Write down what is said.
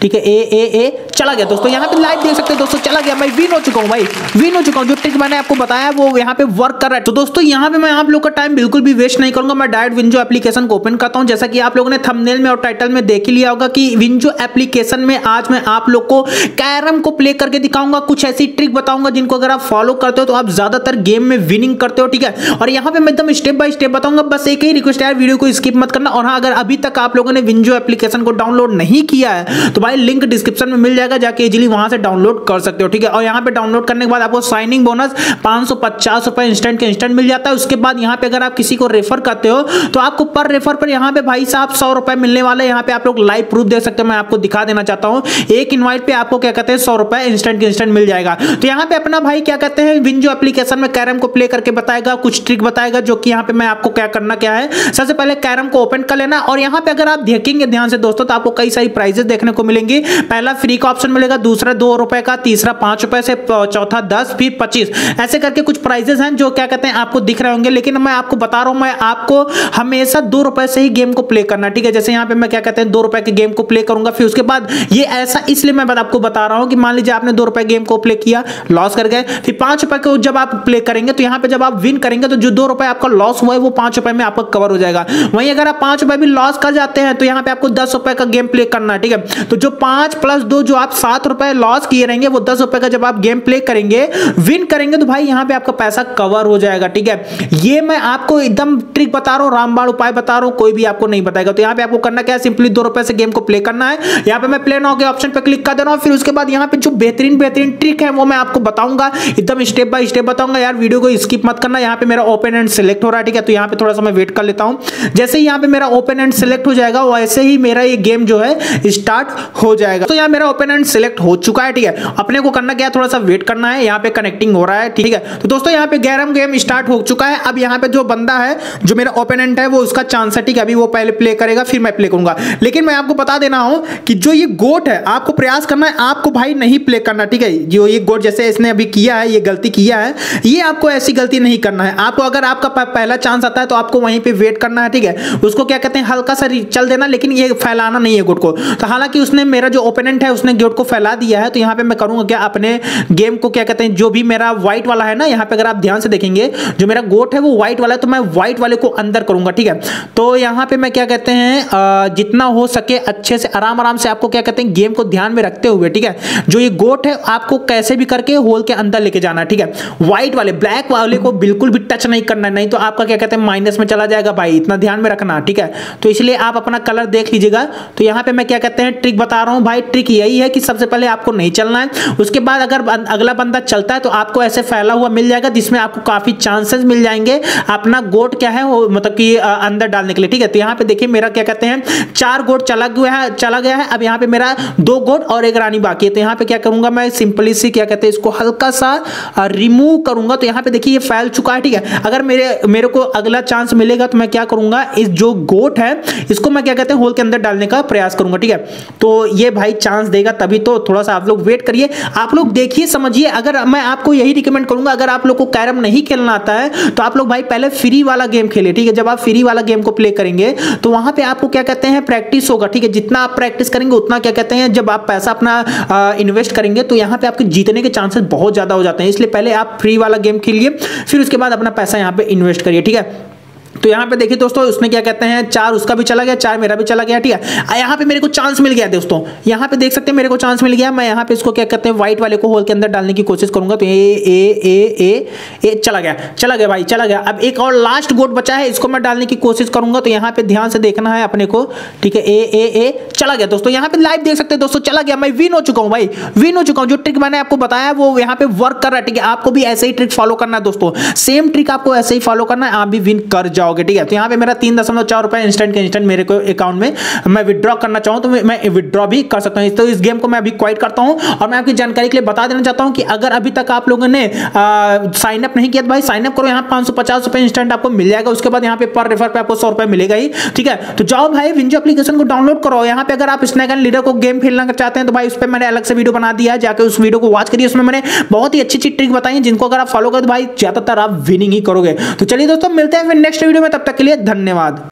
ठीक है, ए ए चला गया दोस्तों, यहाँ पे लाइव देख सकते हैं दोस्तों, चला गया भाई, विन हो चुका हूँ भाई, विन हो चुका हूँ। जो ट्रिक मैंने आपको बताया वो यहाँ पे वर्क कर रहा है। तो दोस्तों यहाँ पे मैं आप लोग का टाइम बिल्कुल भी वेस्ट नहीं करूंगा, मैं डायरेक्ट विंजो एप्लीकेशन को ओपन करता हूँ। जैसा कि आप लोगों ने थंबनेल में और टाइटल में देख ही लिया होगा कि विंजो एप्लीकेशन में आज मैं आप लोग को कैरम को प्ले करके दिखाऊंगा, कुछ ऐसी ट्रिक बताऊंगा जिनको अगर आप फॉलो करते हो तो आप ज्यादातर गेम में विनिंग करते हो, ठीक है। और यहाँ पे मैं एकदम स्टेप बाय स्टेप बताऊंगा, बस एक ही रिक्वेस्ट है, वीडियो को स्किप मत करना। और हाँ, अगर अभी तक आप लोगों ने विंजो एप्लीकेशन को डाउनलोड नहीं किया है तो भाई लिंक डिस्क्रिप्शन में मिल जाएगा, जाके इजीली वहां से डाउनलोड कर सकते हो, ठीक है। और यहाँ पे डाउनलोड करने के बाद आपको साइनिंग बोनस 550 रुपए इंस्टेंट के इंस्टेंट मिल जाता है। उसके बाद यहाँ पे अगर आप किसी को रेफर करते हो तो आपको पर रेफर पर यहाँ पे भाई साहब 100 रुपए मिलने वाले हैं। यहाँ पे आप लोग लाइव प्रूफ दे सकते हो, मैं आपको दिखा देना चाहता हूँ। एक इन्वाइट पे आपको क्या कहते हैं 100 रुपए इंस्टेंट के इंस्टेंट मिल जाएगा। तो यहाँ पे अपना भाई क्या कहते हैं विंजो एप्लीकेशन में कैरम को प्ले करके बताएगा, कुछ ट्रिक बताएगा, जो कि यहाँ पे मैं आपको क्या करना क्या है, सबसे पहले कैरम को ओपन कर लेना। और यहाँ पे अगर आप देखेंगे ध्यान से दोस्तों तो आपको कई सारी प्राइजेस देखने को मिलेंगी। पहला फ्री का ऑप्शन मिलेगा, दूसरा 2 रुपए का, तीसरा 5 रुपए से, चौथा 10, फिर 25, ऐसे करके कुछ प्राइजेस हैं जो क्या कहते हैं आपको दिख रहे होंगे। लेकिन मैं आपको बता रहा हूं, मैं आपको हमेशा 2 रुपए से ही गेम को प्ले करना, ठीक है। जैसे यहाँ पे मैं क्या कहते हैं 2 रुपए के गेम को प्ले करूंगा, फिर उसके बाद ये ऐसा इसलिए मैं आपको बता रहा हूँ कि मान लीजिए आपने 2 रुपए गेम को प्ले किया, लॉस कर गए, फिर 5 रुपए को जब आप प्ले करेंगे तो यहाँ पे जब आप विन करेंगे तो जो 2 रुपए आपका लॉस हुआ है वो 5 रुपए में आपका कवर हो जाएगा। वहीं अगर आप 5 रुपए भी लॉस कर जाते हैं तो यहाँ पे आपको 10 रुपए का गेम प्ले करना, ठीक है। तो जो 5 + 2 जो आप 7 रुपए लॉस किए रहेंगे वो 10 रुपए का जब आप गेम प्ले करेंगे, विन करेंगे तो भाई यहाँ पे आपका पैसा कवर हो जाएगा, ठीक है। ये मैं आपको एकदम ट्रिक बता रहा हूँ, रामबाण उपाय बता रहा हूँ, कोई भी आपको नहीं बताएगा। तो यहाँ पे आपको करना क्या है, सिंपली 2 रुपए से गेम को प्ले करना है। यहाँ पे मैं प्ले नाउ के ऑप्शन पे क्लिक कर दे रहा हूँ। फिर उसके बाद यहाँ पे जो बेहतरीन ट्रिक है वो मैं आपको बताऊंगा, एकदम स्टेप बाय स्टेप बताऊंगा। यार वीडियो को स्किप मत करना। यहाँ पे मेरा ओपन एंड सिलेक्ट हो रहा है, ठीक है। तो यहाँ पे थोड़ा सा मैं वेट कर लेता हूँ। जैसे ही यहाँ पे मेरा ओपन एंड सिलेक्ट हो जाएगा वैसे ही मेरा ये गेम जो है स्टार्ट हो जाएगा। तो यहाँ मेरा ओपन एंड सिलेक्ट हो चुका है, ठीक है। अपने को करना क्या है, थोड़ा सा वेट करना है। यहाँ पे कनेक्टिंग हो रहा है, ठीक है। तो दोस्तों यहाँ पे कैरम गेम स्टार्ट हो चुका है। अब यहाँ पे जो बंदा है, जो मेरा ओपन एंड है, वो उसका चांस है, ठीक है। अभी वो पहले प्ले करेगा फिर मैं प्ले करूंगा। लेकिन मैं आपको बता देना हूं कि जो ये गोट है आपको प्रयास करना है, आपको भाई नहीं प्ले करना, ठीक है। जो ये गोट जैसे इसने अभी किया है, ये गलती किया है, ये आपको ऐसी गलती नहीं करना है। आपको अगर आपका पहला चांस आता है तो आपको वहीं पर वेट करना है, ठीक है। उसको क्या कहते हैं हल्का सा चल देना, लेकिन ये फैलाना नहीं है गोट को। तो हालांकि उसने मेरा जो ओपोनेंट है उसने गोट को फैला दिया है। तो यहाँ पे मैं करूंगा क्या, अपने गेम को क्या कहते हैं, जो भी मेरा व्हाइट वाला है ना, यहाँ पे अगर आप ध्यान से देखेंगे जो मेरा गोट है वो व्हाइट वाला है, तो मैं व्हाइट वाले को अंदर करूंगा, ठीक है। तो यहाँ पे मैं क्या कहते हैं जितना हो सके अच्छे से आराम आराम से आपको क्या कहते हैं गेम को ध्यान में रखते हुए, ठीक है, जो ये गोट है आपको कैसे भी करके होल के अंदर लेके जाना है, ठीक है। व्हाइट वाले ब्लैक वाले को बिल्कुल भी टच नहीं करना, नहीं तो आपका क्या कहते हैं माइनस में चला जाएगा भाई, इतना ध्यान में रखना, ठीक है। तो इसलिए आप अपना कलर देख लीजिएगा। तो यहाँ पे मैं क्या कहते हैं ट्रिक बता रहा हूँ भाई, ट्रिक यही है कि सबसे पहले आपको नहीं चलना है। उसके बाद अगर अगला बंदा चलता है तो आपको ऐसे फैला हुआ मिल जाएगा, जिसमें आपको काफी चांसेस मिल जाएंगे अपना गोट क्या है वो मतलब कि अंदर डालने के लिए, ठीक है। तो यहाँ पे देखिए मेरा क्या कहते हैं 4 गोट चला गया है। अब यहाँ पे मेरा 2 गोट और एक रानी बाकी है। तो यहाँ पे क्या करूंगा मैं, सिंपली सी क्या कहते हैं इसको हल्का सा रिमूव करूंगा। तो यहाँ पे देखिए ये फैल चुका है, ठीक है। अगर मेरे को अगला चांस मिलेगा तो मैं क्या करूंगा, इस जो गोट है इसको मैं क्या कहते हैं होल के अंदर डालने का प्रयास करूंगा, ठीक है। तो ये भाई चांस देगा तभी, तो थोड़ा सा आप लोग वेट करिए, आप लोग देखिए समझिए। अगर मैं आपको यही रिकमेंड करूंगा, अगर आप लोग को कैरम नहीं खेलना आता है तो आप लोग भाई पहले फ्री वाला गेम खेले, ठीक है। जब आप फ्री वाला गेम को प्ले करेंगे तो वहां पे आपको क्या कहते हैं प्रैक्टिस होगा, ठीक है। जितना आप प्रैक्टिस करेंगे उतना क्या कहते हैं जब आप पैसा अपना इन्वेस्ट करेंगे तो यहाँ पे आपके जीतने के चांसेस बहुत ज्यादा हो जाते हैं। इसलिए पहले आप फ्री वाला गेम खेलिए, फिर उसके बाद अपना पैसा यहाँ पे इन्वेस्ट करिए, ठीक है। तो यहाँ पे देखिए दोस्तों उसमें क्या कहते हैं 4 उसका भी चला गया, 4 मेरा भी चला गया, ठीक है। यहाँ पे मेरे को चांस मिल गया दोस्तों, यहाँ पे देख सकते हैं मेरे को चांस मिल गया। मैं यहाँ पे इसको क्या कहते हैं व्हाइट वाले को होल के अंदर डालने की कोशिश करूंगा। तो ये चला गया भाई, चला गया। अब एक और लास्ट गोट बचा है, इसको मैं डालने की कोशिश करूंगा। तो यहाँ पे ध्यान से देखना है अपने को, ठीक है। चला गया दोस्तों, यहाँ पे लाइव देख सकते हैं दोस्तों, चला गया। मैं विन हो चुका हूँ भाई, विन हो चुका हूँ। जो ट्रिक मैंने आपको बताया वो यहाँ पे वर्क कर रहा है, ठीक है। आपको भी ऐसे ही ट्रिक फॉलो करना है दोस्तों, सेम ट्रिक आपको ऐसे ही फॉलो करना है, आप भी विन कर जाओ, ठीक है। तो यहाँ पे मेरा 3.4 रुपए इंस्टेंट के इंस्टेंट मेरे को अकाउंट में, मैं विड्रॉ करना चाहूं तो मैं विड्रॉ भी कर सकता हूं। तो इस गेम को मैं अभी क्वाइट करता हूं। और मैं आपकी जानकारी के लिए बता देना चाहता हूं कि अगर अभी तक आप लोगों ने साइन अप नहीं किया तो भाई साइन अप करो, यहाँ 550 रुपए इंस्टेंट आपको मिल जाएगा। उसके बाद यहाँ पे पर रेफर पे आपको 100 रुपए मिलेगा ही, ठीक है। तो जाओ भाई विंजो एप्लीकेशन को डाउनलोड करो। यहाँ पे अगर आप स्नैक एंड लीडर को गेम खेलना चाहते हैं तो भाई उस पर मैंने अलग से वीडियो बना दिया है, जाकर उस वीडियो को वॉच करिए। उसमें मैंने बहुत ही अच्छी अच्छी ट्रिक बताई है, जिनको अगर आप फॉलो करो तो भाई ज्यादातर आप विनिंग ही करोगे। तो चलिए दोस्तों मिलते हैं फिर नेक्स्ट वीडियो में, तब तक के लिए धन्यवाद।